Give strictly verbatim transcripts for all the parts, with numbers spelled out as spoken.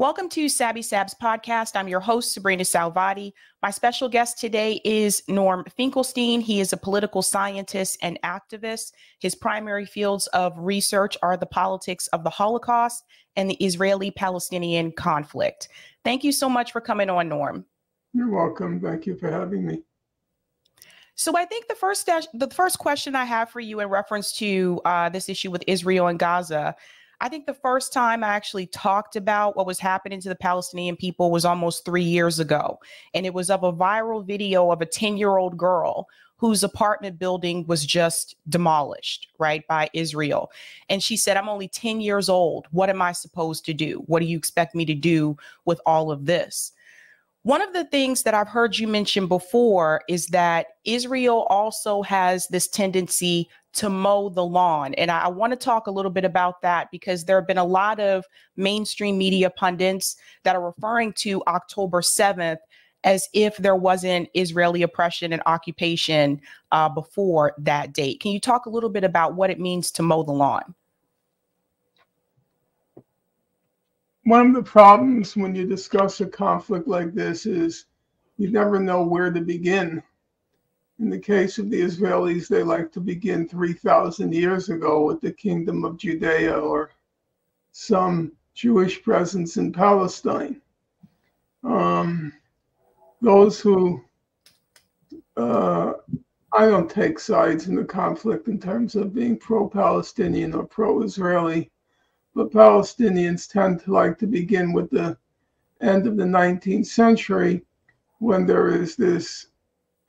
Welcome to Sabby Sabs podcast. I'm your host, Sabrina Salvati. My special guest today is Norm Finkelstein. He is a political scientist and activist. His primary fields of research are the politics of the Holocaust and the Israeli-Palestinian conflict. Thank you so much for coming on, Norm. You're welcome. Thank you for having me. So I think the first the first question I have for you in reference to uh, this issue with Israel and Gaza, I think the first time I actually talked about what was happening to the Palestinian people was almost three years ago. And it was of a viral video of a ten-year-old girl whose apartment building was just demolished, right, by Israel. And she said, I'm only ten years old. What am I supposed to do? What do you expect me to do with all of this? One of the things that I've heard you mention before is that Israel also has this tendency to mow the lawn. And I, I want to talk a little bit about that because there have been a lot of mainstream media pundits that are referring to October seventh as if there wasn't Israeli oppression and occupation uh, before that date. Can you talk a little bit about what it means to mow the lawn? One of the problems when you discuss a conflict like this is you never know where to begin. In the case of the Israelis, they like to begin three thousand years ago with the Kingdom of Judea or some Jewish presence in Palestine. Um, those who, uh, I don't take sides in the conflict in terms of being pro-Palestinian or pro-Israeli. But Palestinians tend to like to begin with the end of the nineteenth century when there is this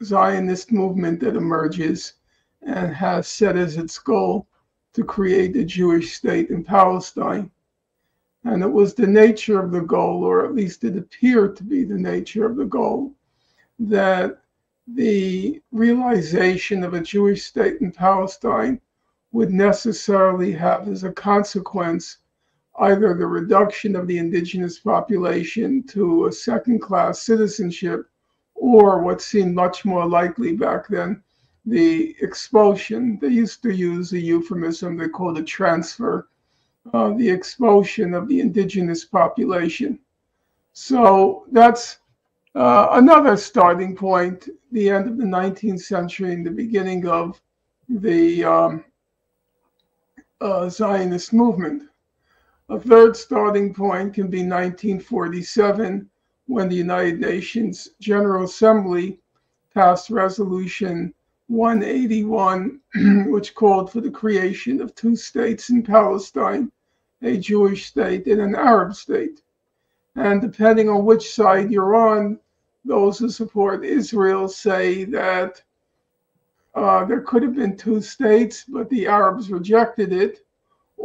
Zionist movement that emerges and has set as its goal to create a Jewish state in Palestine. And it was the nature of the goal, or at least it appeared to be the nature of the goal, that the realization of a Jewish state in Palestine would necessarily have as a consequence either the reduction of the indigenous population to a second-class citizenship or what seemed much more likely back then, the expulsion. They used to use a euphemism they called a transfer, uh, the expulsion of the indigenous population. So that's uh, another starting point, the end of the nineteenth century and the beginning of the um, Uh, Zionist movement. A third starting point can be nineteen forty-seven, when the United Nations General Assembly passed Resolution one eighty-one, which called for the creation of two states in Palestine, a Jewish state and an Arab state. And depending on which side you're on, those who support Israel say that Uh, there could have been two states, but the Arabs rejected it,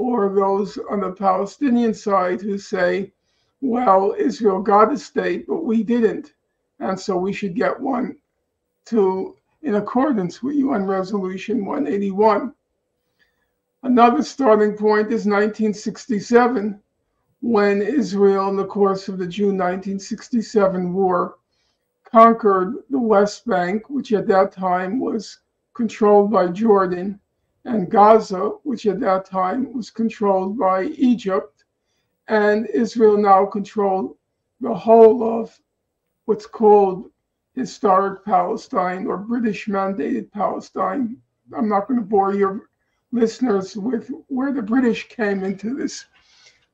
or those on the Palestinian side who say, well, Israel got a state, but we didn't, and so we should get one to, in accordance with U N Resolution one eighty-one. Another starting point is nineteen sixty-seven, when Israel, in the course of the June nineteen sixty-seven war, conquered the West Bank, which at that time was controlled by Jordan, and Gaza, which at that time was controlled by Egypt, and Israel now controlled the whole of what's called historic Palestine or British-mandated Palestine. I'm not going to bore your listeners with where the British came into this.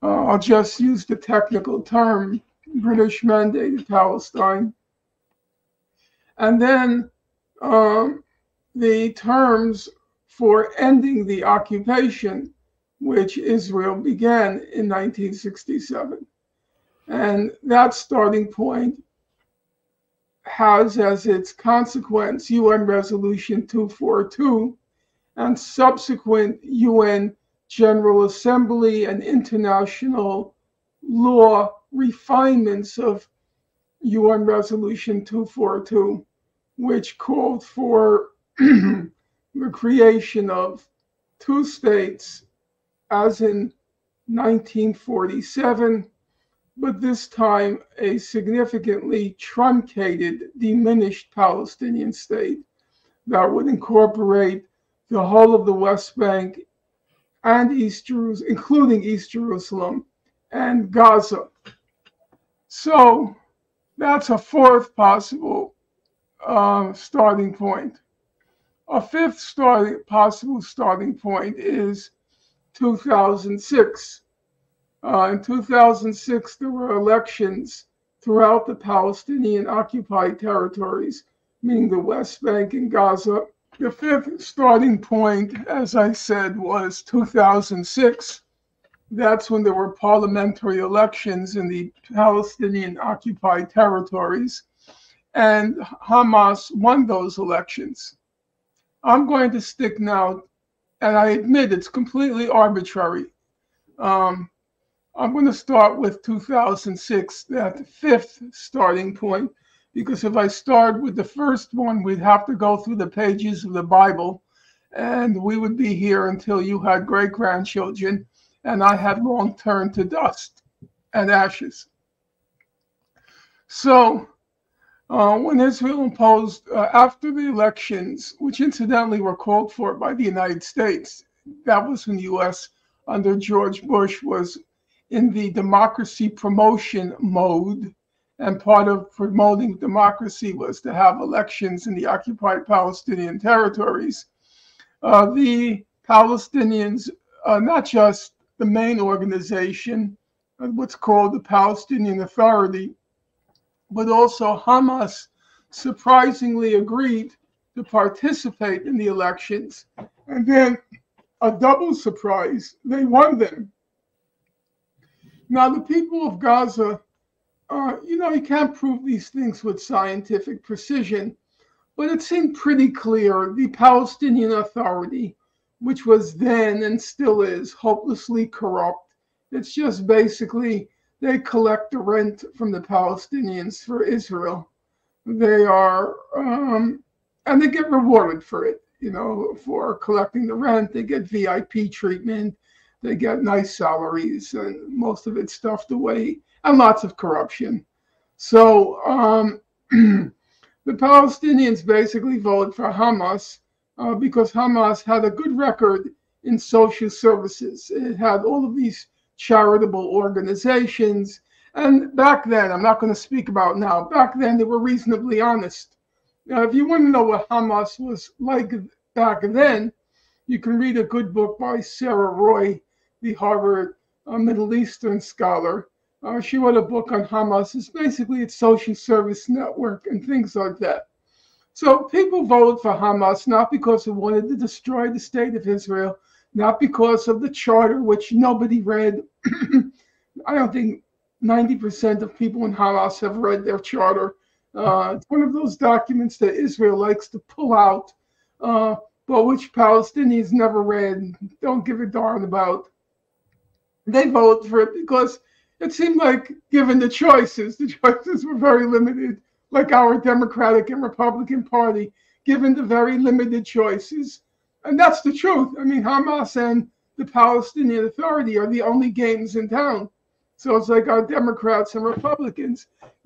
Uh, I'll just use the technical term, British-mandated Palestine. And then um, the terms for ending the occupation, which Israel began in nineteen sixty-seven. And that starting point has as its consequence U N Resolution two forty-two and subsequent U N General Assembly and international law refinements of U N Resolution two forty-two, which called for the creation of two states, as in nineteen forty-seven, but this time a significantly truncated, diminished Palestinian state that would incorporate the whole of the West Bank and East Jerusalem, including East Jerusalem and Gaza. So that's a fourth possible uh, starting point. A fifth starting, possible starting point is two thousand six. Uh, in two thousand six, there were elections throughout the Palestinian occupied territories, meaning the West Bank and Gaza. The fifth starting point, as I said, was two thousand six. That's when there were parliamentary elections in the Palestinian occupied territories, and Hamas won those elections. I'm going to stick now, and I admit it's completely arbitrary. Um, I'm going to start with two thousand six, that fifth starting point, because if I start with the first one, we'd have to go through the pages of the Bible, and we would be here until you had great-grandchildren, and I had long turned to dust and ashes. So Uh, when Israel imposed, uh, after the elections, which incidentally were called for by the United States, that was when the U S under George Bush was in the democracy promotion mode, and part of promoting democracy was to have elections in the occupied Palestinian territories. Uh, the Palestinians, uh, not just the main organization, what's called the Palestinian Authority, but also Hamas surprisingly agreed to participate in the elections. And then a double surprise, they won them. Now the people of Gaza, uh, you know, you can't prove these things with scientific precision, but it seemed pretty clear the Palestinian Authority, which was then and still is hopelessly corrupt, it's just basically they collect the rent from the Palestinians for Israel. They are, um, and they get rewarded for it, you know, for collecting the rent. They get V I P treatment. They get nice salaries, and most of it's stuffed away, and lots of corruption. So um, the Palestinians basically voted for Hamas uh, because Hamas had a good record in social services. It had all of these charitable organizations, and back then, I'm not going to speak about now, back then they were reasonably honest. Now, if you want to know what Hamas was like back then, you can read a good book by Sarah Roy, the Harvard uh, Middle Eastern scholar. Uh, she wrote a book on Hamas. It's basically its social service network and things like that. So people voted for Hamas not because they wanted to destroy the state of Israel, not because of the charter, which nobody read. I don't think ninety percent of people in Hamas have read their charter. Uh, it's one of those documents that Israel likes to pull out, uh, but which Palestinians never read, don't give a darn about. They voted for it because it seemed like, given the choices, the choices were very limited, like our Democratic and Republican Party, given the very limited choices. And that's the truth. I mean, Hamas and the Palestinian Authority are the only games in town. So it's like our Democrats and Republicans.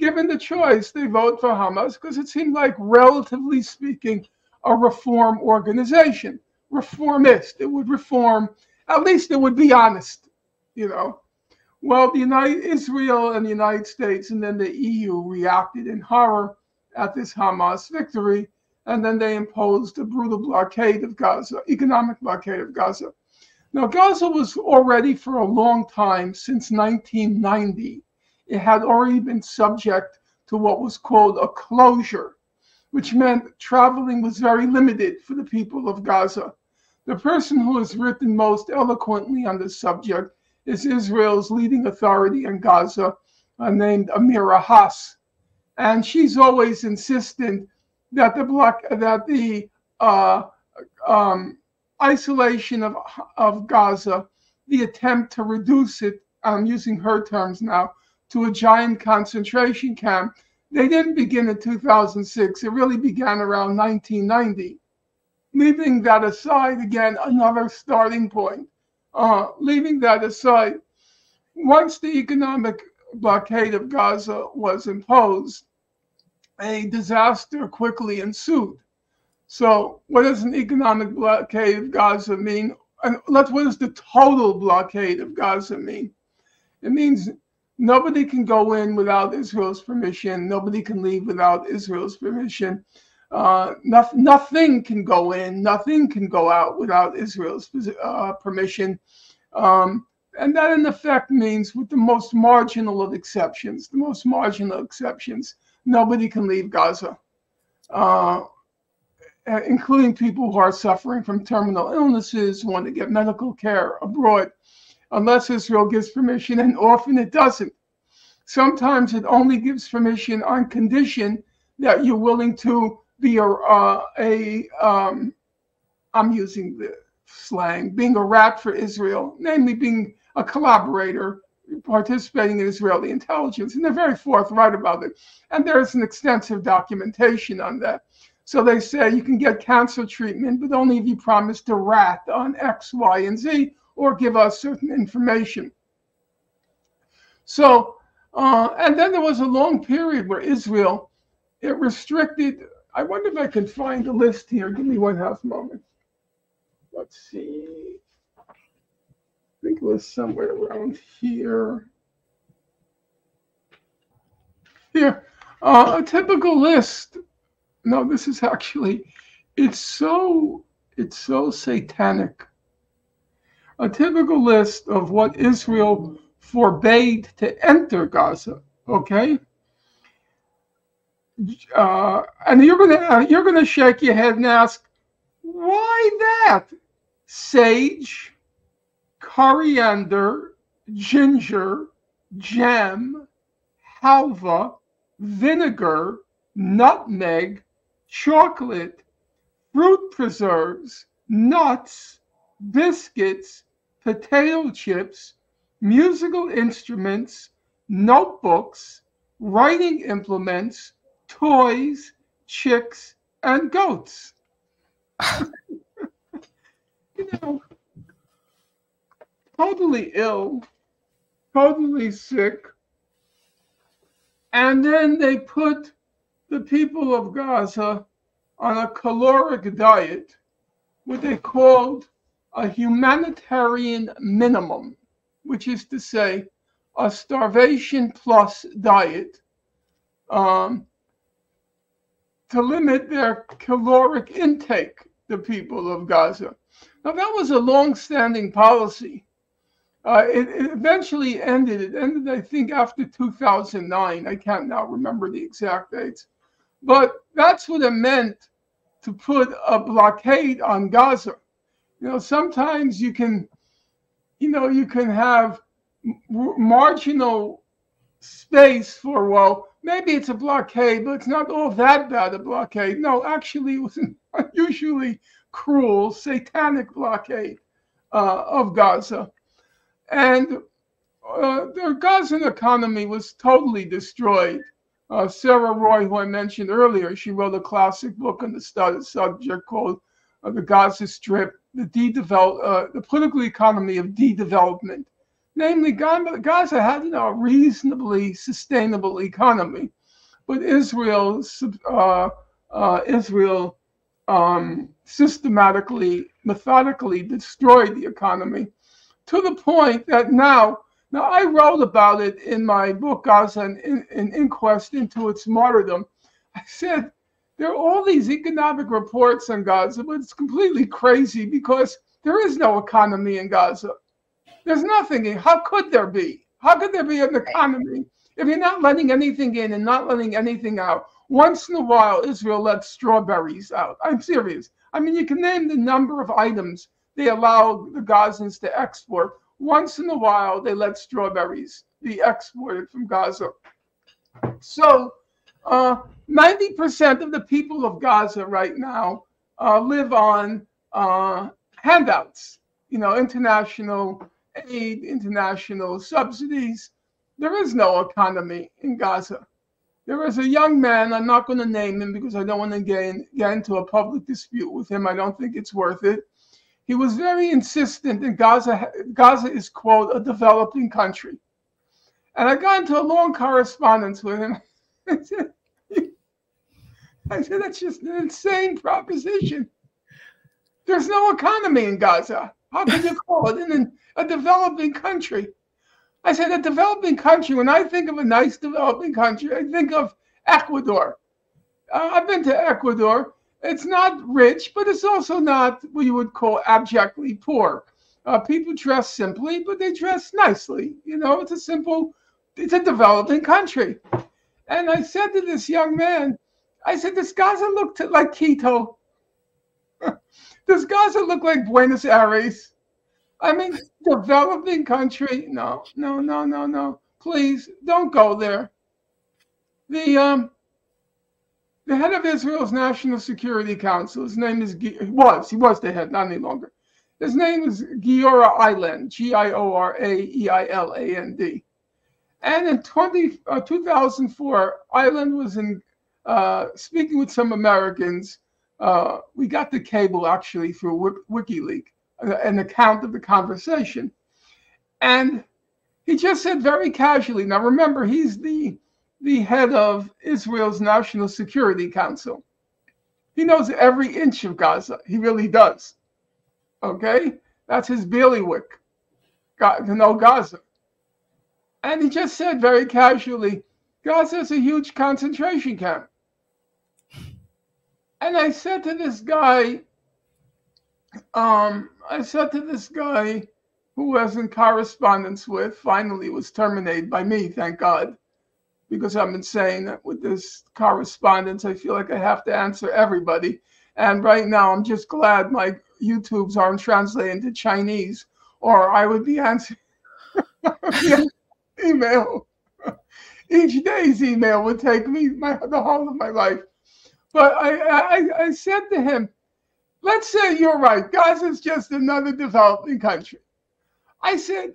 Given the choice, they vote for Hamas because it seemed like, relatively speaking, a reform organization, reformist. It would reform. At least it would be honest, you know. Well, the United, Israel and the United States and then the E U reacted in horror at this Hamas victory. And then they imposed a brutal blockade of Gaza, economic blockade of Gaza. Now, Gaza was already for a long time, since nineteen ninety, it had already been subject to what was called a closure, which meant traveling was very limited for the people of Gaza. The person who has written most eloquently on this subject is Israel's leading authority in Gaza, uh, named Amira Haas. And she's always insistent that the block, that the uh, um, isolation of, of Gaza, the attempt to reduce it, I'm using her terms now, to a giant concentration camp, they didn't begin in two thousand six. It really began around nineteen ninety. Leaving that aside, again, another starting point. Uh, leaving that aside, once the economic blockade of Gaza was imposed, a disaster quickly ensued. So what does an economic blockade of Gaza mean? And let's, what does the total blockade of Gaza mean? It means Nobody can go in without Israel's permission. Nobody can leave without Israel's permission. Uh, no, nothing can go in. Nothing can go out without Israel's uh, permission. Um, and that, in effect, means with the most marginal of exceptions, the most marginal exceptions, nobody can leave Gaza, uh, including people who are suffering from terminal illnesses, who want to get medical care abroad, unless Israel gives permission, and often it doesn't. Sometimes it only gives permission on condition that you're willing to be a, uh, a um, I'm using the slang, being a rat for Israel, namely being a collaborator, participating in Israeli intelligence. And they're very forthright about it. And there is an extensive documentation on that. So they say you can get cancer treatment, but only if you promise to rat on X, Y, and Z, or give us certain information. So, uh, and then there was a long period where Israel, it restricted, I wonder if I can find a list here. Give me one half moment. Let's see. I think it was somewhere around here. Here, uh, a typical list. No, this is actually, it's so, it's so satanic. A typical list of what Israel forbade to enter Gaza, okay? Uh, and you're gonna you're gonna shake your head and ask, why that? Sage, coriander, ginger, jam, halva, vinegar, nutmeg, chocolate, fruit preserves, nuts, biscuits, potato chips, musical instruments, notebooks, writing implements, toys, chicks, and goats. You know, totally ill, totally sick. And then they put the people of Gaza on a caloric diet, what they called a humanitarian minimum, which is to say a starvation plus diet, um, to limit their caloric intake, the people of Gaza. Now, that was a long-standing policy. Uh, it, it eventually ended. It ended, I think, after two thousand nine. I can't now remember the exact dates. But that's what it meant to put a blockade on Gaza. You know, sometimes you can, you know, you can have marginal space for, well, maybe it's a blockade, but it's not all that bad a blockade. No, actually, it was an unusually cruel, satanic blockade uh, of Gaza. And uh, the Gazan economy was totally destroyed. Uh, Sarah Roy, who I mentioned earlier, she wrote a classic book on the subject called uh, The Gaza Strip, the, de-develop, uh, the political economy of de-development. Namely, Gaza had, you know, a reasonably sustainable economy, but Israel, uh, uh, Israel um, systematically, methodically destroyed the economy to the point that now, now I wrote about it in my book, Gaza, an, an Inquest into Its Martyrdom. I said, there are all these economic reports on Gaza, but it's completely crazy because there is no economy in Gaza. There's nothing. How could there be? How could there be an economy if you're not letting anything in and not letting anything out? Once in a while, Israel lets strawberries out. I'm serious. I mean, you can name the number of items they allow the Gazans to export. Once in a while, they let strawberries be exported from Gaza. So uh, ninety percent of the people of Gaza right now uh, live on uh, handouts, you know, international aid, international subsidies. There is no economy in Gaza. There is a young man, I'm not going to name him because I don't want to get, get into a public dispute with him. I don't think it's worth it. He was very insistent that Gaza, Gaza is, quote, a developing country. And I got into a long correspondence with him. I said, I said that's just an insane proposition. There's no economy in Gaza. How could you call it in a developing country? I said, a developing country, when I think of a nice developing country, I think of Ecuador. Uh, I've been to Ecuador. It's not rich, but it's also not what you would call abjectly poor. Uh, people dress simply, but they dress nicely. You know, it's a simple, it's a developing country. And I said to this young man, I said, this doesn't look to, like Quito. This doesn't look like Buenos Aires. I mean, developing country. No, no, no, no, no. Please don't go there. The um, the head of Israel's National Security Council, his name is, he was, he was the head, not any longer. His name is Giora Eiland, G I O R A E I L A N D. And in twenty, uh, two thousand four, Eiland was in uh, speaking with some Americans. Uh, we got the cable, actually, through WikiLeaks, an account of the conversation. And he just said very casually, now remember, he's the, the head of Israel's National Security Council. He knows every inch of Gaza. He really does. Okay? That's his bailiwick, to know Gaza. And he just said very casually, Gaza is a huge concentration camp. And I said to this guy, um, I said to this guy who was in correspondence with, finally was terminated by me, thank God, because I'm insane with this correspondence. I feel like I have to answer everybody. And right now, I'm just glad my YouTubes aren't translated into Chinese, or I would be answering email. Each day's email would take me my, the whole of my life. But I, I, I said to him, let's say you're right, Gaza's just another developing country. I said,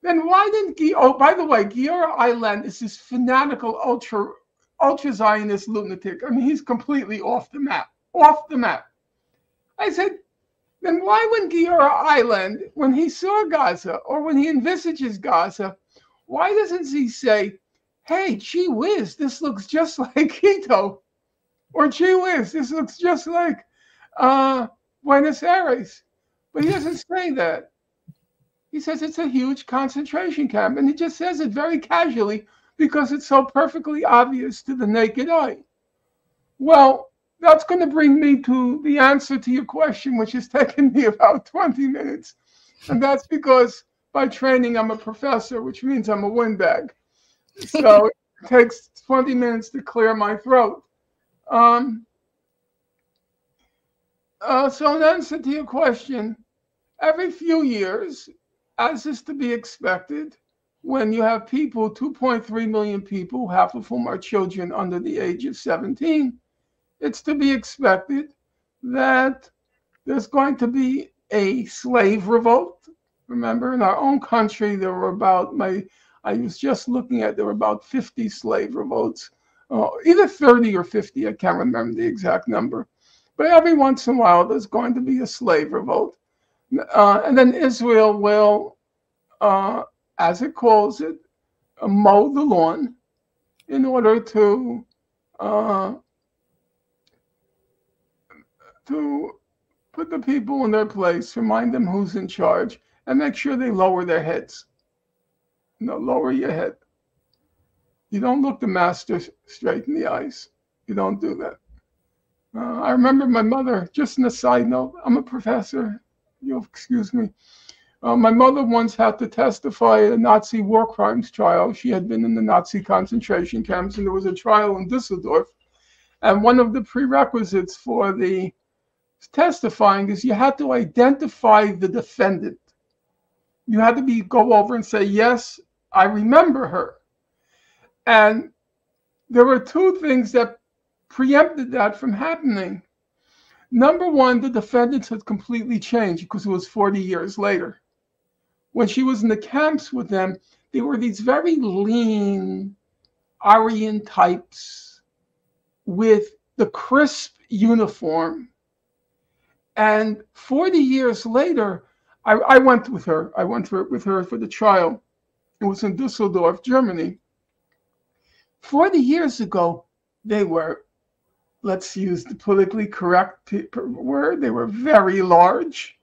then why didn't G oh, by the way, Giora Eiland is this fanatical ultra, ultra Zionist lunatic. I mean, he's completely off the map, off the map. I said, then why when Giora Eiland, when he saw Gaza or when he envisages Gaza, why doesn't he say, hey, gee whiz, this looks just like Quito. Or gee whiz, this looks just like uh, Buenos Aires. But he doesn't say that. He says it's a huge concentration camp. And he just says it very casually because it's so perfectly obvious to the naked eye. Well, that's going to bring me to the answer to your question, which has taken me about twenty minutes. And that's because by training, I'm a professor, which means I'm a windbag. So it takes twenty minutes to clear my throat. Um, uh, so in answer to your question, every few years, as is to be expected, when you have people, two point three million people, half of whom are children under the age of seventeen, it's to be expected that there's going to be a slave revolt. Remember, in our own country, there were about, my, I was just looking at, there were about fifty slave revolts. Oh, either thirty or fifty, I can't remember the exact number. But every once in a while, there's going to be a slave revolt. Uh, and then Israel will, uh, as it calls it, uh, mow the lawn in order to, uh, to put the people in their place, remind them who's in charge, and make sure they lower their heads. You know, lower your head. You don't look the master straight in the eyes. You don't do that. Uh, I remember my mother, just on a side note, I'm a professor, you'll excuse me. Uh, my mother once had to testify at a Nazi war crimes trial. She had been in the Nazi concentration camps, and there was a trial in Dusseldorf. And one of the prerequisites for the testifying is you had to identify the defendant. You had to be go over and say, yes, I remember her. And there were two things that preempted that from happening. Number one, the defendants had completely changed because it was forty years later. When she was in the camps with them, they were these very lean, Aryan types with the crisp uniform. And forty years later, I, I went with her. I went for, with her for the trial. It was in Dusseldorf, Germany. forty years ago, they were, let's use the politically correct word, they were very large.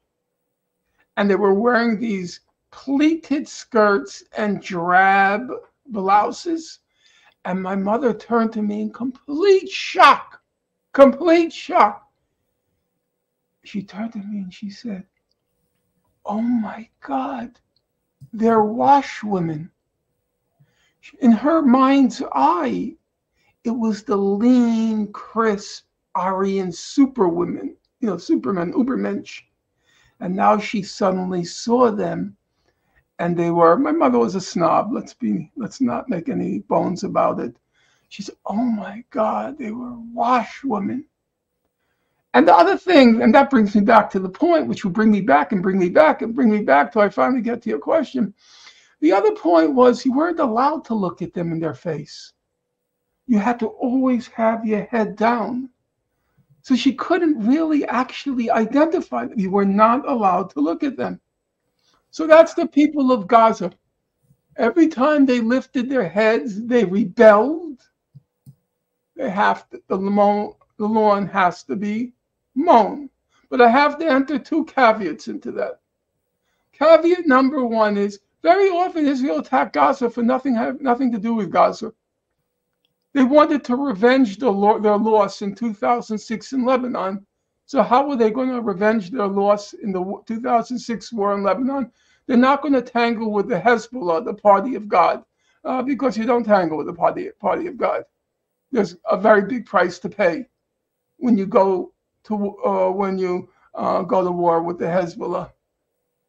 And they were wearing these pleated skirts and drab blouses. And my mother turned to me in complete shock, complete shock. She turned to me and she said, "Oh my God, they're washwomen." In her mind's eye, it was the lean, crisp, Aryan superwomen, you know, Superman, Ubermensch. And now she suddenly saw them, and they were, my mother was a snob, let's be, let's not make any bones about it. She said, "Oh my God, they were washwomen." And the other thing, and that brings me back to the point, which will bring me back and bring me back and bring me back till I finally get to your question. The other point was you weren't allowed to look at them in their face. You had to always have your head down. So she couldn't really actually identify them. You were not allowed to look at them. So that's the people of Gaza. Every time they lifted their heads, they rebelled. They have to, the, lawn, the lawn has to be mown. But I have to enter two caveats into that. Caveat number one is, very often Israel attacked Gaza for nothing, have nothing to do with Gaza. They wanted to revenge the lo their loss in two thousand six in Lebanon. So how were they going to revenge their loss in the two thousand six war in Lebanon? They're not going to tangle with the Hezbollah, the party of God, uh, because you don't tangle with the party, party of God. There's a very big price to pay when you go to, uh, when you, uh, go to war with the Hezbollah.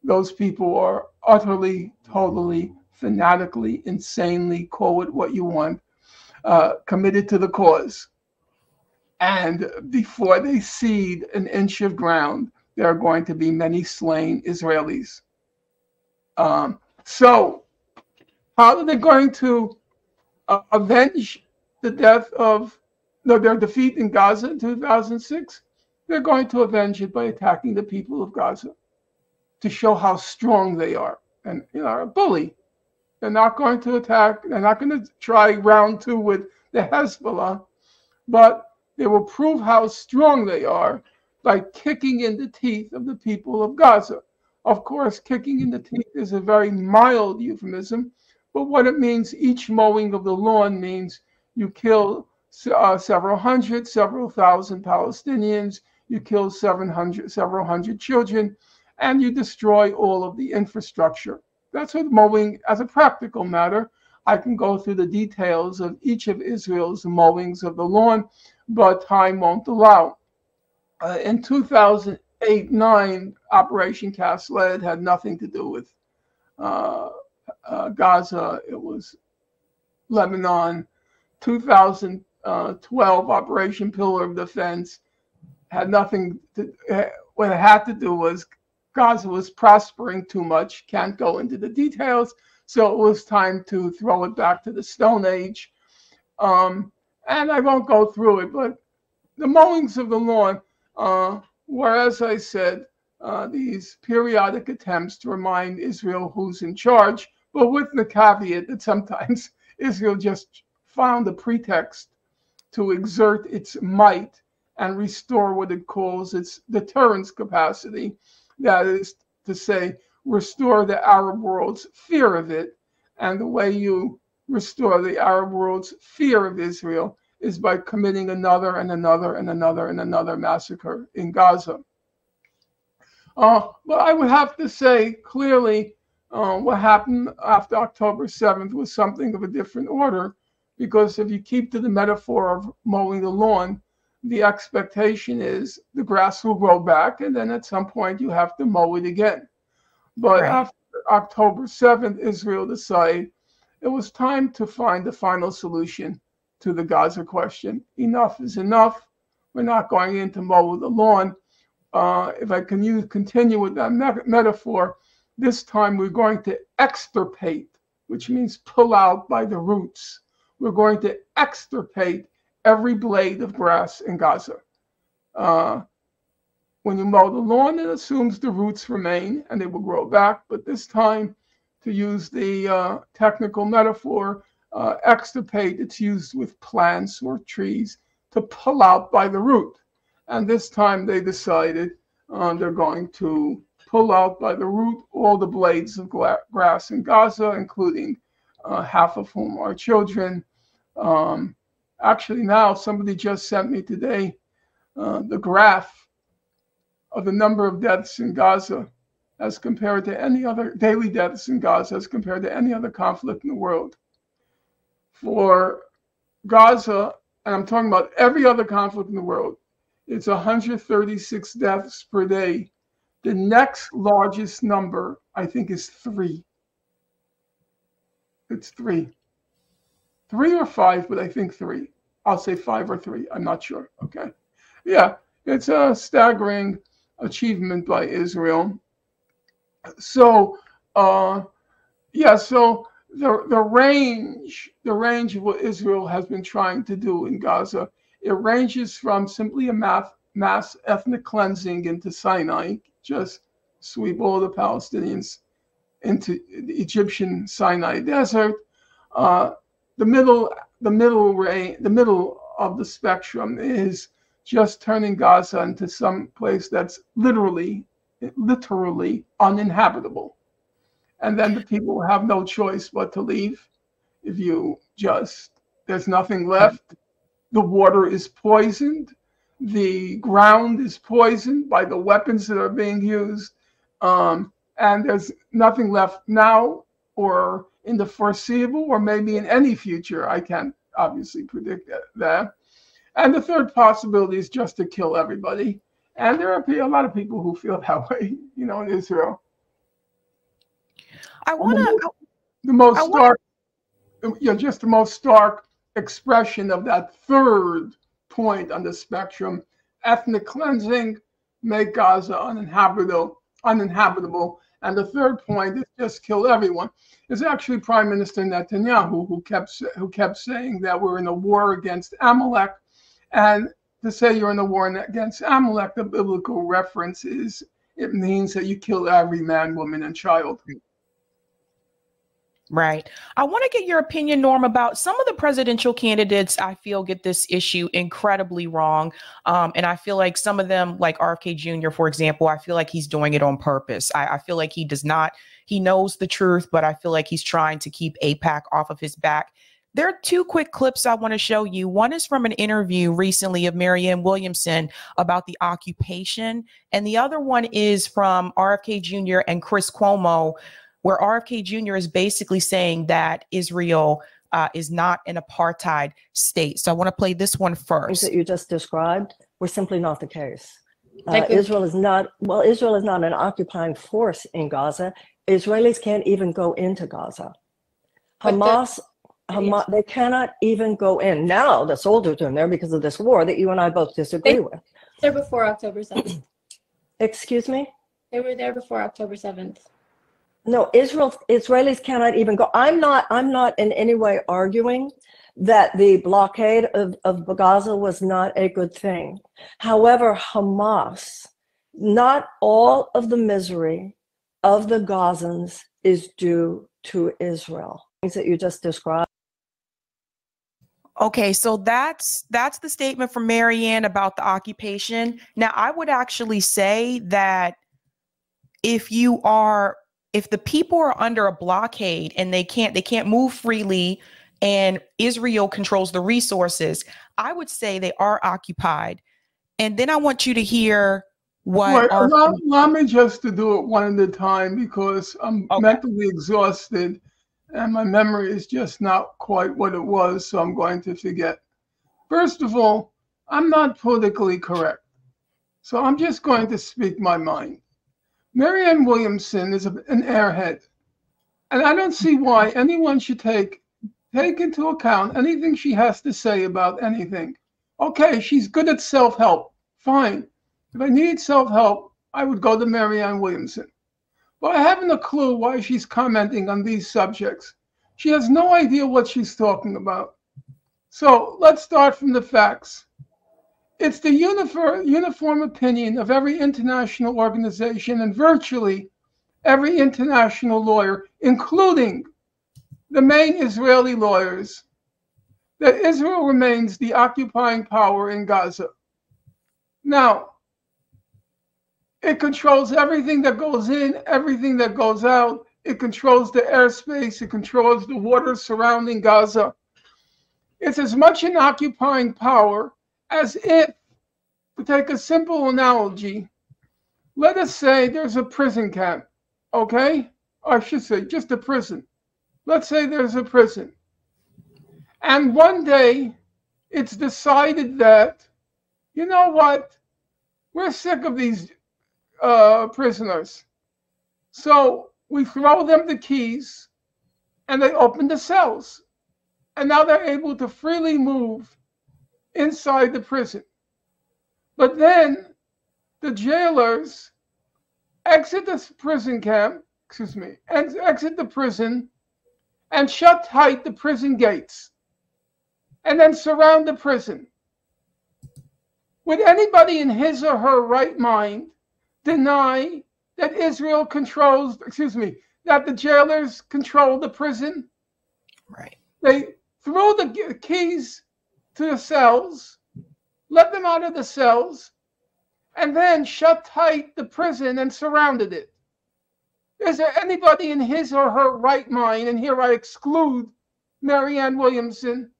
Those people are utterly, totally, fanatically, insanely, call it what you want, uh, committed to the cause. And before they cede an inch of ground, there are going to be many slain Israelis. Um, so how are they going to uh, avenge the death of no, their defeat in Gaza in two thousand six? They're going to avenge it by attacking the people of Gaza, to show how strong they are, and you know, are a bully. They're not going to attack. They're not going to try round two with the Hezbollah, but they will prove how strong they are by kicking in the teeth of the people of Gaza. Of course, kicking in the teeth is a very mild euphemism, but what it means, each mowing of the lawn means you kill uh, several hundred, several thousand Palestinians. You kill seven hundred, several hundred children. And you destroy all of the infrastructure. That's what mowing, as a practical matter, I can go through the details of each of Israel's mowings of the lawn, but time won't allow. Uh, in two thousand eight nine, Operation Cast Lead had nothing to do with uh, uh, Gaza. It was Lebanon. two thousand twelve, Operation Pillar of Defense had nothing to, what it had to do was Gaza was prospering too much, can't go into the details, so it was time to throw it back to the Stone Age. Um, and I won't go through it, but the mowings of the lawn uh, were, as I said, uh, these periodic attempts to remind Israel who's in charge, but with the caveat that sometimes Israel just found a pretext to exert its might and restore what it calls its deterrence capacity. That is to say, restore the Arab world's fear of it. And the way you restore the Arab world's fear of Israel is by committing another and another and another and another massacre in Gaza. Uh, but I would have to say clearly uh, what happened after October seventh was something of a different order, because if you keep to the metaphor of mowing the lawn, the expectation is the grass will grow back, and then at some point you have to mow it again. But right. After October seventh, Israel decided it was time to find the final solution to the Gaza question. Enough is enough. We're not going in to mow the lawn. Uh, if I can use, continue with that me metaphor, this time we're going to extirpate, which means pull out by the roots. We're going to extirpate every blade of grass in Gaza. Uh, when you mow the lawn, it assumes the roots remain and they will grow back. But this time, to use the uh, technical metaphor, uh, extirpate, it's used with plants or trees to pull out by the root. And this time they decided uh, they're going to pulled out by the root all the blades of grass in Gaza, including uh, half of whom are children. Um, actually, now somebody just sent me today uh, the graph of the number of deaths in Gaza as compared to any other daily deaths in Gaza as compared to any other conflict in the world. For Gaza, and I'm talking about every other conflict in the world, it's one hundred thirty-six deaths per day. The next largest number, I think, is three. It's three. Three or five, but I think three. I'll say five or three. I'm not sure. Okay. Yeah, it's a staggering achievement by Israel. So, uh, yeah, so the, the range, the range of what Israel has been trying to do in Gaza, it ranges from simply a mass, mass ethnic cleansing into Sinai, just sweep all the Palestinians into the Egyptian Sinai desert. Uh, the middle, the middle range, the middle of the spectrum is just turning Gaza into some place that's literally, literally uninhabitable, and then the people have no choice but to leave. If you just, there's nothing left. The water is poisoned. The ground is poisoned by the weapons that are being used, um, and there's nothing left now or in the foreseeable or maybe in any future. I can't obviously predict that. And the third possibility is just to kill everybody. And there are a lot of people who feel that way, you know, in Israel. I want to... The most I stark, wanna... you know, just the most stark expression of that third point on the spectrum, ethnic cleansing, make Gaza uninhabitable, uninhabitable. And the third point is just kill everyone. It's actually Prime Minister Netanyahu who kept, who kept saying that we're in a war against Amalek. And to say you're in a war against Amalek, the biblical reference is, it means that you kill every man, woman, and child. Right. I want to get your opinion, Norm, about some of the presidential candidates. I feel get this issue incredibly wrong. Um, and I feel like some of them, like R F K Junior, for example, I feel like he's doing it on purpose. I, I feel like he does not, he knows the truth, but I feel like he's trying to keep AIPAC off of his back. There are two quick clips I want to show you. One is from an interview recently of Marianne Williamson about the occupation. And the other one is from R F K Junior and Chris Cuomo, where R F K Junior is basically saying that Israel uh, is not an apartheid state. So I want to play this one first. That you just described were simply not the case. Uh, Israel is not, well, Israel is not an occupying force in Gaza. Israelis can't even go into Gaza. Hamas... Hamas, they cannot even go in. Now the soldiers are in there because of this war that you and I both disagree they, with. They're before October seventh. Excuse me? They were there before October seventh. No, Israel, Israelis cannot even go. I'm not, I'm not in any way arguing that the blockade of, of Gaza was not a good thing. However, Hamas, not all of the misery of the Gazans is due to Israel. Things that you just described. Okay, so that's that's the statement from Marianne about the occupation. Now, I would actually say that if you are, if the people are under a blockade and they can't, they can't move freely, and Israel controls the resources, I would say they are occupied. And then I want you to hear what. Well, allow, allow me just to do it one at a time because I'm okay. Mentally exhausted. And my memory is just not quite what it was, so I'm going to forget. First of all, I'm not politically correct, so I'm just going to speak my mind. Marianne Williamson is a, an airhead, and I don't see why anyone should take, take into account anything she has to say about anything. Okay, she's good at self-help, fine. If I needed self-help, I would go to Marianne Williamson. Well, I haven't a clue why she's commenting on these subjects. She has no idea what she's talking about. So let's start from the facts. It's the uniform, uniform opinion of every international organization and virtually every international lawyer, including the main Israeli lawyers, that Israel remains the occupying power in Gaza. Now, It controls everything that goes in, everything that goes out. It controls the airspace. It controls the water surrounding Gaza. It's as much an occupying power as if, to take a simple analogy, let us say there's a prison camp, okay? Or I should say just a prison. Let's say there's a prison. And one day it's decided that, you know what? We're sick of these uh, prisoners. So we throw them the keys and they open the cells. And now they're able to freely move inside the prison. But then the jailers exit the prison camp, excuse me, and exit the prison and shut tight the prison gates and then surround the prison. Would anybody in his or her right mind deny that Israel controls, excuse me, that the jailers control the prison? Right. They throw the keys to the cells, let them out of the cells, and then shut tight the prison and surrounded it. Is there anybody in his or her right mind, and here I exclude Marianne Williamson,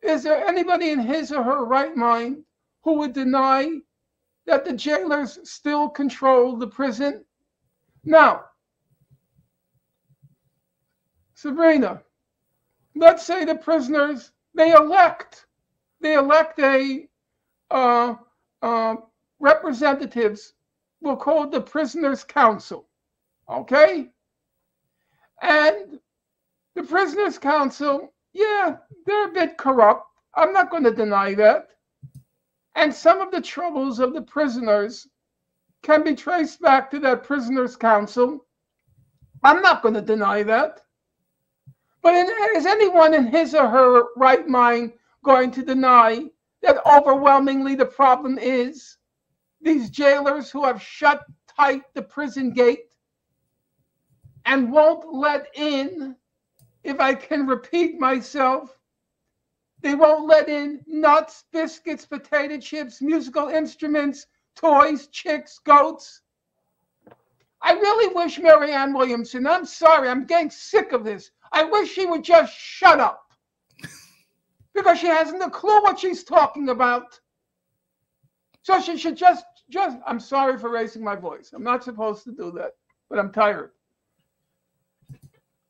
is there anybody in his or her right mind who would deny that the jailers still control the prison? Now, Sabrina, let's say the prisoners, they elect, they elect a uh, uh, representatives, we'll call it the prisoners' council, okay? And the prisoners' council, yeah, they're a bit corrupt. I'm not going to deny that. And some of the troubles of the prisoners can be traced back to that prisoners' council. I'm not going to deny that. But in, is anyone in his or her right mind going to deny that overwhelmingly the problem is these jailers who have shut tight the prison gate and won't let in, if I can repeat myself, they won't let in nuts, biscuits, potato chips, musical instruments, toys, chicks, goats? I really wish Marianne Williamson, I'm sorry, I'm getting sick of this. I wish she would just shut up, because she hasn't a clue what she's talking about. So she should just, just, I'm sorry for raising my voice. I'm not supposed to do that, but I'm tired.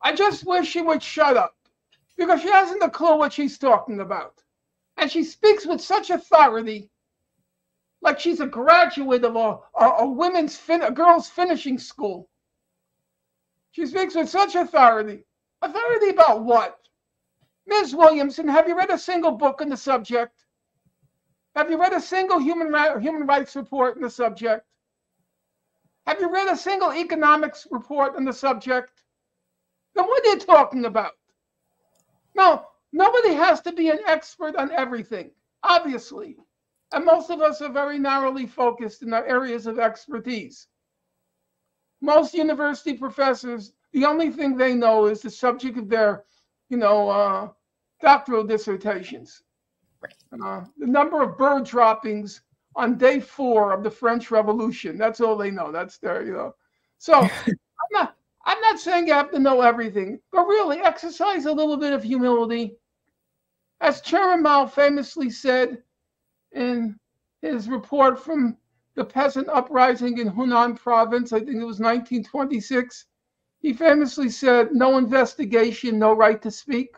I just wish she would shut up, because she hasn't a clue what she's talking about. And she speaks with such authority, like she's a graduate of a, a, a women's, fin a girls' finishing school. She speaks with such authority. Authority about what? Miz Williamson, have you read a single book on the subject? Have you read a single human, right, human rights report on the subject? Have you read a single economics report on the subject? Then what are you talking about? Now, nobody has to be an expert on everything, obviously. And most of us are very narrowly focused in our areas of expertise. Most university professors, the only thing they know is the subject of their, you know, uh, doctoral dissertations. Uh, the number of bird droppings on day four of the French Revolution. That's all they know. That's their, you know. So I'm not, I'm not saying you have to know everything, but really exercise a little bit of humility. As Chairman Mao famously said in his report from the peasant uprising in Hunan province, I think it was nineteen twenty-six, he famously said, "No investigation, no right to speak,"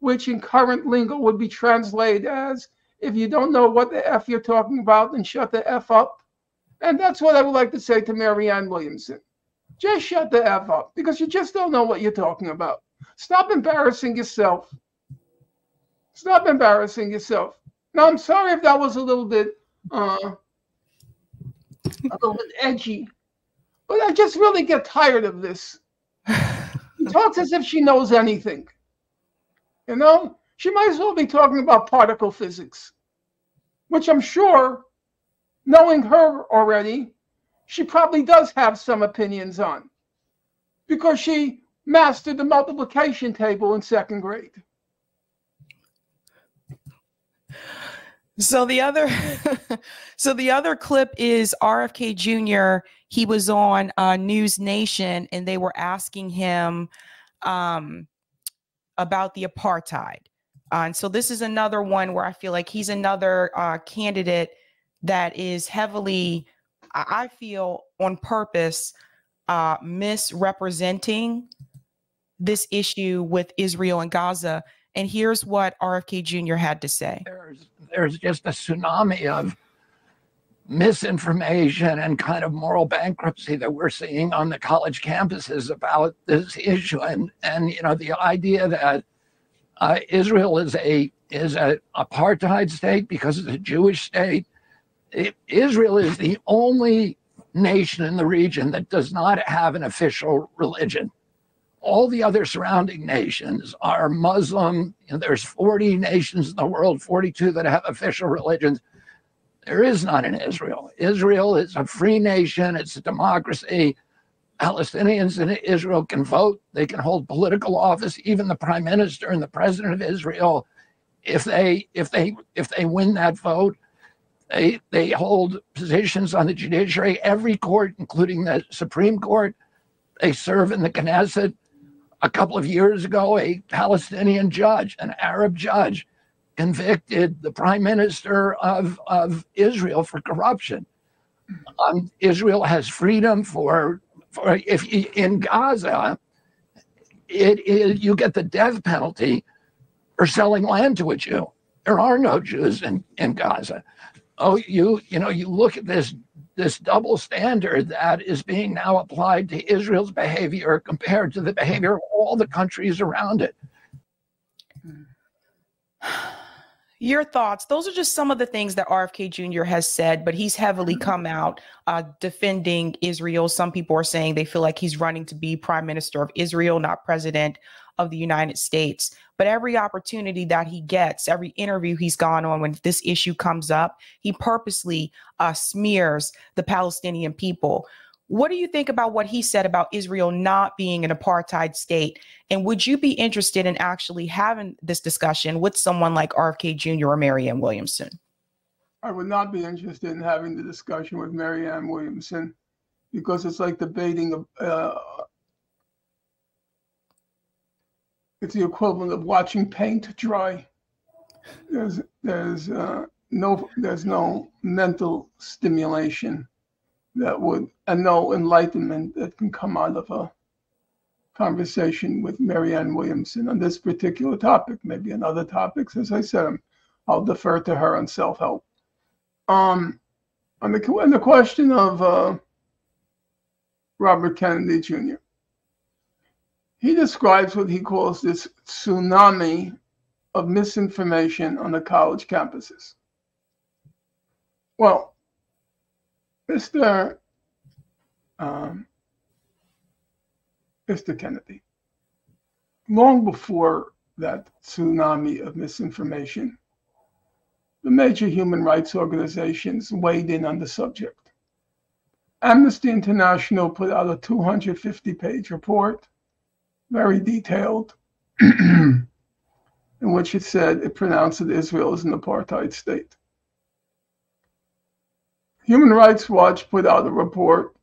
which in current lingo would be translated as, if you don't know what the F you're talking about, then shut the F up. And that's what I would like to say to Marianne Williamson. Just shut the F up, because you just don't know what you're talking about. Stop embarrassing yourself. Stop embarrassing yourself. Now, I'm sorry if that was a little bit, uh, a little bit edgy. But I just really get tired of this. She talks as if she knows anything. You know, she might as well be talking about particle physics, which I'm sure, knowing her already, she probably does have some opinions on, because she mastered the multiplication table in second grade. So the other, so the other clip is R F K Junior He was on uh, News Nation, and they were asking him um, about the apartheid. Uh, and so this is another one where I feel like he's another uh, candidate that is heavily, I feel, on purpose uh, misrepresenting this issue with Israel and Gaza. And here's what R F K Junior had to say. There's, there's just a tsunami of misinformation and kind of moral bankruptcy that we're seeing on the college campuses about this issue. And, and you know, the idea that uh, Israel is a is an apartheid state because it's a Jewish state. It, Israel is the only nation in the region that does not have an official religion. All the other surrounding nations are Muslim. And there's forty nations in the world, forty-two that have official religions. There is not an Israel. Israel is a free nation. It's a democracy. Palestinians in Israel can vote. They can hold political office. Even the prime minister and the president of Israel, if they if they if they win that vote, they they hold positions on the judiciary. Every court, including the Supreme Court, they serve in the Knesset. A couple of years ago, a Palestinian judge, an Arab judge, convicted the prime minister of, of Israel for corruption. Um, Israel has freedom for, for if in Gaza, it, it, you get the death penalty for selling land to a Jew. There are no Jews in, in Gaza. Oh, you, you know, you look at this, this double standard that is being now applied to Israel's behavior compared to the behavior of all the countries around it. Your thoughts? Those are just some of the things that R F K Junior has said, but he's heavily come out uh, defending Israel. Some people are saying they feel like he's running to be prime minister of Israel, not president of the United States. But every opportunity that he gets, every interview he's gone on when this issue comes up, he purposely uh, smears the Palestinian people. What do you think about what he said about Israel not being an apartheid state? And would you be interested in actually having this discussion with someone like R F K Junior or Marianne Williamson? I would not be interested in having the discussion with Marianne Williamson, because it's like debating, uh, it's the equivalent of watching paint dry. There's, there's, uh, no, there's no mental stimulation that would, and no enlightenment that can come out of a conversation with Marianne Williamson on this particular topic, maybe on other topics. As I said, I'll defer to her on self-help. Um, on the, on the question of uh, Robert Kennedy Junior, he describes what he calls this tsunami of misinformation on the college campuses. Well, Mister Um, Mister Kennedy, long before that tsunami of misinformation, the major human rights organizations weighed in on the subject. Amnesty International put out a two hundred fifty page report, very detailed, in which it said it pronounced that Israel is an apartheid state. Human Rights Watch put out a report.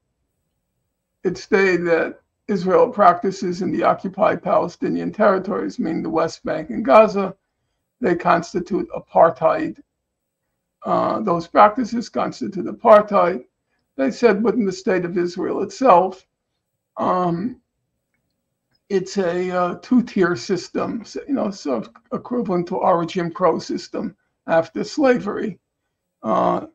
It stated that Israel practices in the occupied Palestinian territories, meaning the West Bank and Gaza, they constitute apartheid. Uh, those practices constitute apartheid. They said within the state of Israel itself, um, it's a uh, two-tier system, you know, sort of equivalent to our Jim Crow system after slavery. Uh,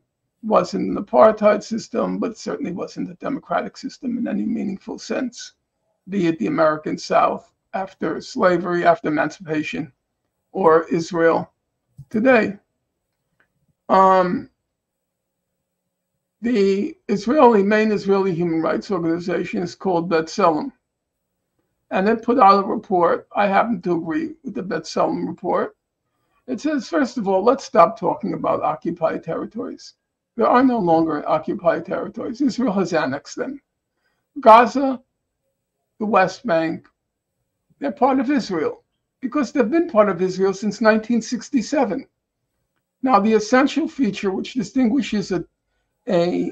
wasn't an apartheid system, but certainly wasn't a democratic system in any meaningful sense, be it the American South after slavery, after emancipation, or Israel today. Um, the Israeli, main Israeli human rights organization is called B'Tselem, and it put out a report. I happen to agree with the B'Tselem report. It says, first of all, let's stop talking about occupied territories. There are no longer occupied territories. Israel has annexed them. Gaza, the West Bank, they're part of Israel because they've been part of Israel since nineteen sixty-seven. Now, the essential feature which distinguishes a, a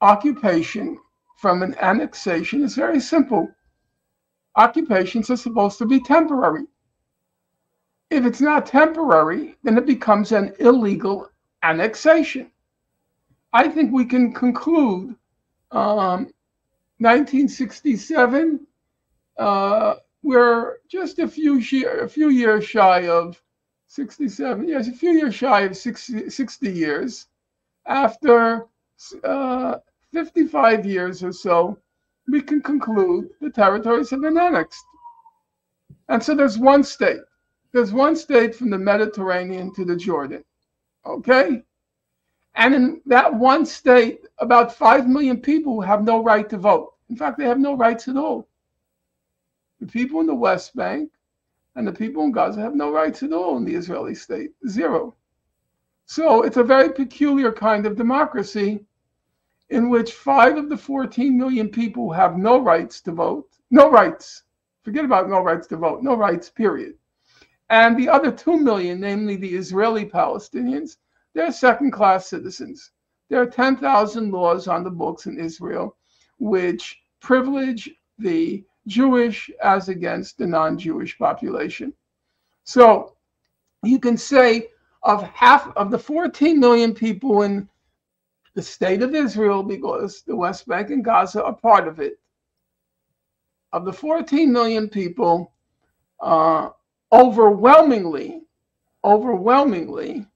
occupation from an annexation is very simple. Occupations are supposed to be temporary. If it's not temporary, then it becomes an illegal annexation. I think we can conclude um, nineteen sixty-seven, uh, we're just a few, a few years shy of sixty-seven, yes, a few years shy of sixty, sixty years after uh, fifty-five years or so, we can conclude the territories have been annexed. And so there's one state. There's one state from the Mediterranean to the Jordan, okay? And in that one state, about five million people have no right to vote. In fact, they have no rights at all. The people in the West Bank and the people in Gaza have no rights at all in the Israeli state, zero. So it's a very peculiar kind of democracy in which five of the fourteen million people have no rights to vote, no rights, forget about no rights to vote, no rights, period. And the other two million, namely the Israeli Palestinians, they're second-class citizens. There are ten thousand laws on the books in Israel which privilege the Jewish as against the non-Jewish population. So you can say of half of the fourteen million people in the state of Israel, because the West Bank and Gaza are part of it, of the fourteen million people, uh, overwhelmingly, overwhelmingly,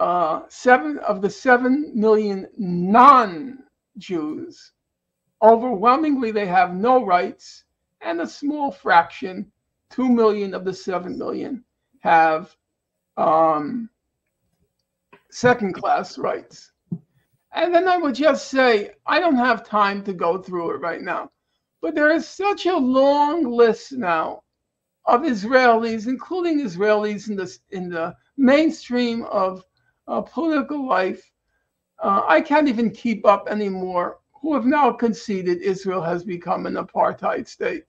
uh, seven of the seven million non-Jews, overwhelmingly they have no rights, and a small fraction, two million of the seven million, have um, second-class rights. And then I would just say, I don't have time to go through it right now, but there is such a long list now of Israelis, including Israelis in the, in the mainstream of uh, political life. Uh, I can't even keep up anymore, who have now conceded Israel has become an apartheid state.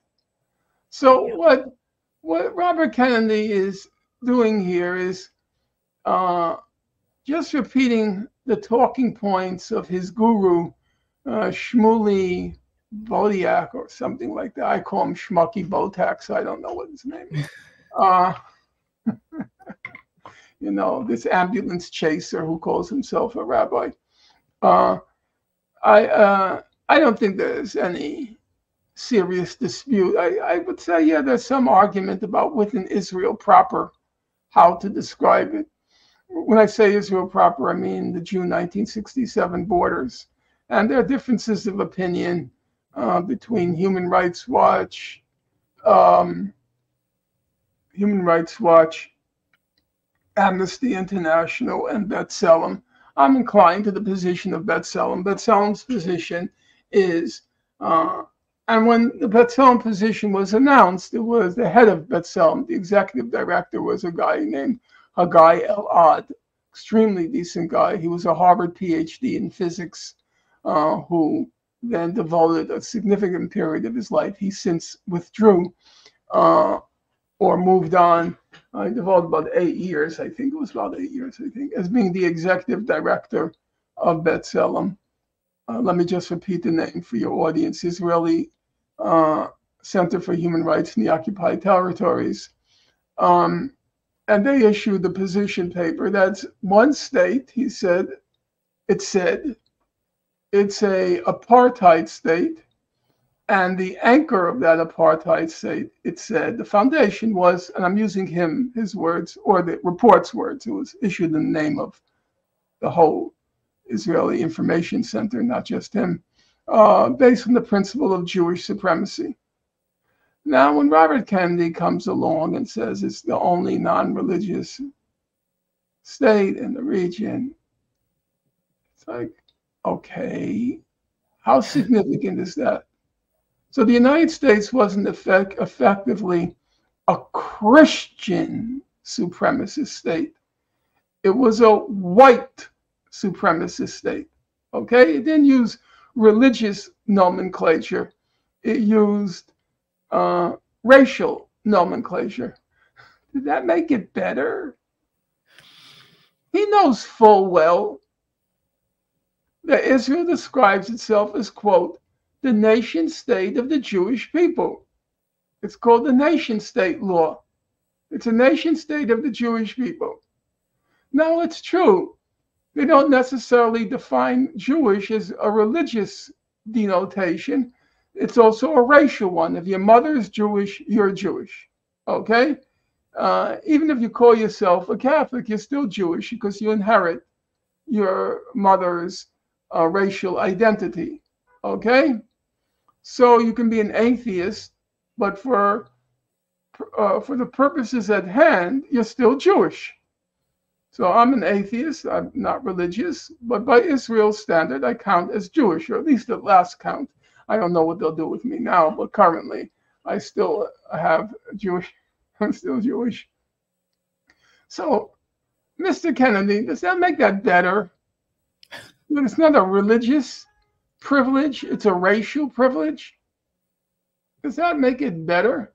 So yeah. what, what Robert Kennedy is doing here is uh, just repeating the talking points of his guru, uh, Shmuley Boteach, or something like that. I call him Shmucky Boteach, so I don't know what his name is. Uh, you know, this ambulance chaser who calls himself a rabbi. Uh, I uh, I don't think there's any serious dispute. I, I would say, yeah, there's some argument about within Israel proper how to describe it. When I say Israel proper, I mean the June nineteen sixty-seven borders. And there are differences of opinion uh, between Human Rights Watch, um, Human Rights Watch, Amnesty International, and B'Tselem. I'm inclined to the position of B'Tselem. B'Tselem's position is, uh, and when the B'Tselem position was announced, it was the head of B'Tselem, the executive director, was a guy named Hagai El-Ad, extremely decent guy. He was a Harvard P H D in physics, uh, who then devoted a significant period of his life. He since withdrew uh, or moved on. He devoted about eight years, I think it was about eight years, I think, as being the executive director of B'Tselem. Uh, let me just repeat the name for your audience: Israeli uh, Center for Human Rights in the Occupied Territories. Um, And they issued the position paper. That's one state, he said, it said, it's a apartheid state. And the anchor of that apartheid state, it said, the foundation was, and I'm using him, his words, or the report's words, it was issued in the name of the whole Israeli Information Center, not just him, uh, based on the principle of Jewish supremacy. Now, when Robert Kennedy comes along and says it's the only non-religious state in the region, it's like, okay, how significant is that? So the United States wasn't effect effectively a Christian supremacist state. It was a white supremacist state, okay? It didn't use religious nomenclature. It used Uh, racial nomenclature. Did that make it better? He knows full well that Israel describes itself as, quote, the nation state of the Jewish people. It's called the nation state law. It's a nation state of the Jewish people. Now, it's true. They don't necessarily define Jewish as a religious denotation. It's also a racial one. If your mother is Jewish, you're Jewish, okay? Uh, even if you call yourself a Catholic, you're still Jewish because you inherit your mother's uh, racial identity, okay? So you can be an atheist, but for uh, for the purposes at hand, you're still Jewish. So I'm an atheist, I'm not religious, but by Israel's standard, I count as Jewish, or at least at last count. I don't know what they'll do with me now, but currently I still have Jewish, I'm still Jewish. So, Mister Kennedy, does that make that better? But it's not a religious privilege, it's a racial privilege. Does that make it better?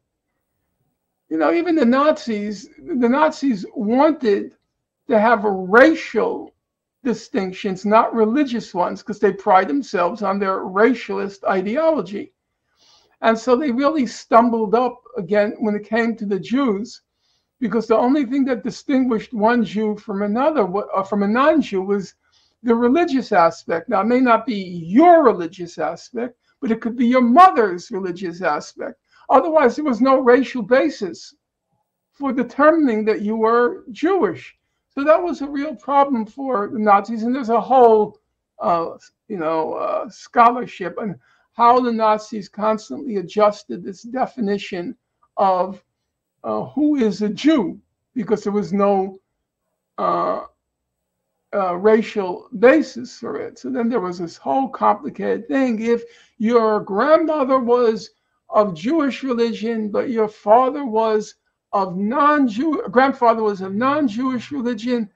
You know, even the Nazis, the Nazis wanted to have racial distinctions, not religious ones, because they pride themselves on their racialist ideology. And so they really stumbled up again when it came to the Jews, because the only thing that distinguished one Jew from another, from a non-Jew, was the religious aspect. Now, it may not be your religious aspect, but it could be your mother's religious aspect. Otherwise, there was no racial basis for determining that you were Jewish. So that was a real problem for the Nazis, and there's a whole, uh, you know, uh, scholarship on how the Nazis constantly adjusted this definition of uh, who is a Jew, because there was no uh, uh, racial basis for it. So then there was this whole complicated thing. If your grandmother was of Jewish religion, but your father was of non-Jew, grandfather was of non-Jewish religion,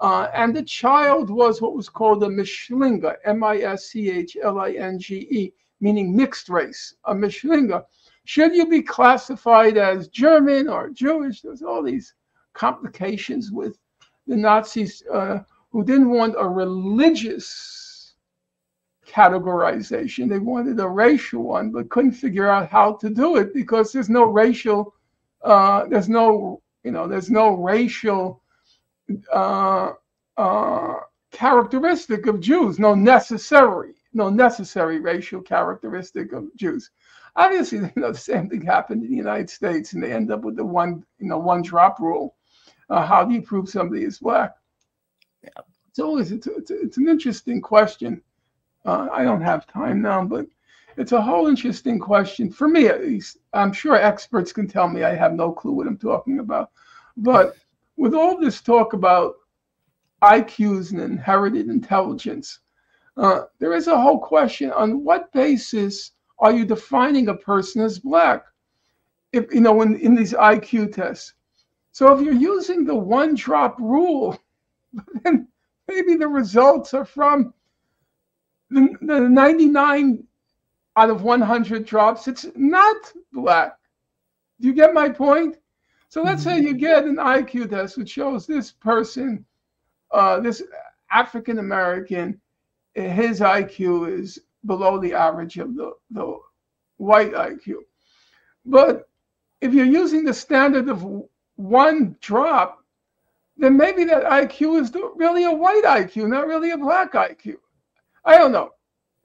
uh, and the child was what was called a Mischlinge, M I S C H L I N G E, meaning mixed race, a Mischlinge. Should you be classified as German or Jewish? There's all these complications with the Nazis uh, who didn't want a religious categorization. They wanted a racial one, but couldn't figure out how to do it because there's no racial Uh, there's no, you know, there's no racial uh, uh, characteristic of Jews, no necessary, no necessary racial characteristic of Jews. Obviously, you know, the same thing happened in the United States, and they end up with the one, you know, one drop rule. Uh, how do you prove somebody is black? Yeah. It's always, it's, it's, it's an interesting question. Uh, I don't have time now, but it's a whole interesting question, for me at least. I'm sure experts can tell me I have no clue what I'm talking about. But with all this talk about I Qs and inherited intelligence, uh, there is a whole question on what basis are you defining a person as black, if, you know, in, in these I Q tests. So if you're using the one-drop rule, then maybe the results are from the, the ninety-nine out of one hundred drops, it's not black. Do you get my point? So let's say you get an I Q test which shows this person, uh, this African-American, his I Q is below the average of the, the white I Q. But if you're using the standard of one drop, then maybe that I Q is really a white I Q, not really a black I Q. I don't know.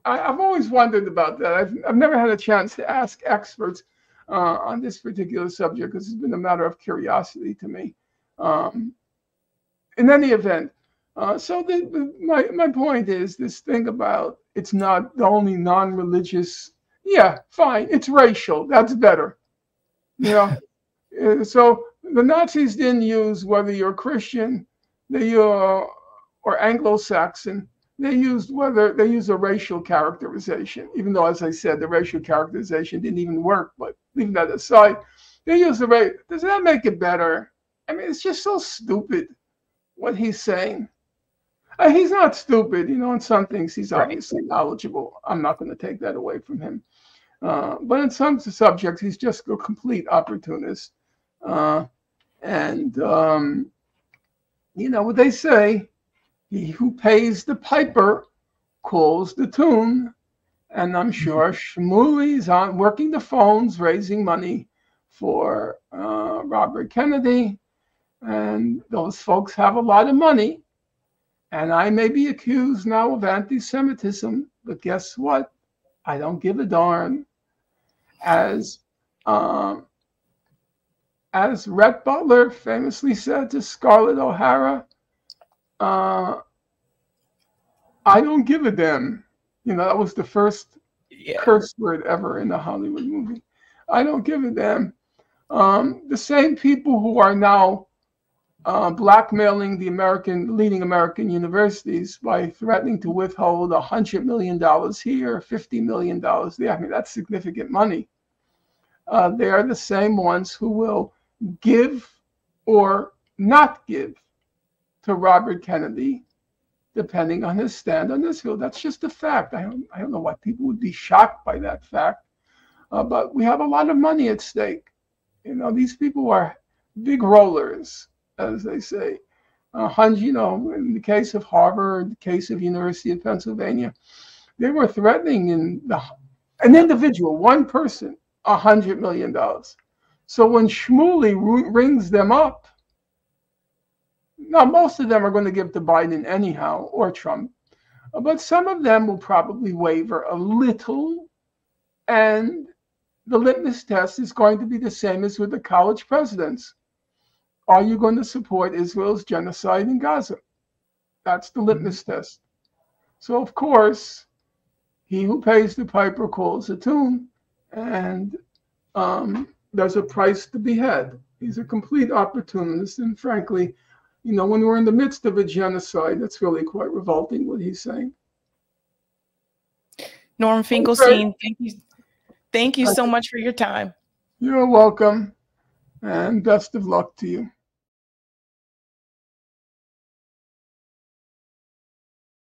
I've always wondered about that. I've, I've never had a chance to ask experts uh, on this particular subject because it's been a matter of curiosity to me. Um, in any event, uh, so the, the, my, my point is this thing about it's not the only non-religious. Yeah, fine. It's racial. That's better. You know? So the Nazis didn't use whether you're Christian they, uh, or Anglo-Saxon. They used whether they used a racial characterization, even though, as I said, the racial characterization didn't even work. But leaving that aside, they used the race. Does that make it better? I mean, it's just so stupid what he's saying. Uh, he's not stupid, you know. In some things, he's obviously knowledgeable. I'm not going to take that away from him. Uh, but in some subjects, he's just a complete opportunist. Uh, and um, you know what they say, he who pays the piper calls the tune. And I'm sure Shmuley's on working the phones, raising money for uh, Robert Kennedy. And those folks have a lot of money. And I may be accused now of anti-Semitism, but guess what? I don't give a darn. As um, as Rhett Butler famously said to Scarlett O'Hara, uh, I don't give a damn. You know, that was the first yeah. curse word ever in a Hollywood movie. I don't give a damn. Um, the same people who are now uh, blackmailing the American, leading American universities by threatening to withhold one hundred million dollars here, fifty million dollars there. I mean, that's significant money. Uh, they are the same ones who will give or not give to Robert Kennedy, depending on his stand on Israel. That's just a fact. I don't, I don't know why people would be shocked by that fact, uh, but we have a lot of money at stake. You know, these people are big rollers, as they say. Uh, you know, in the case of Harvard, the case of University of Pennsylvania, they were threatening in the, an individual, one person, one hundred million dollars. So when Shmuley rings them up, now, most of them are going to give to Biden anyhow, or Trump, but some of them will probably waver a little, and the litmus test is going to be the same as with the college presidents. Are you going to support Israel's genocide in Gaza? That's the litmus test. So, of course, he who pays the piper calls the tune, and um, there's a price to be had. He's a complete opportunist, and frankly, you know, when we're in the midst of a genocide, that's really quite revolting what he's saying. Norm Finkelstein, thank you, thank you so much for your time. You're welcome, and best of luck to you.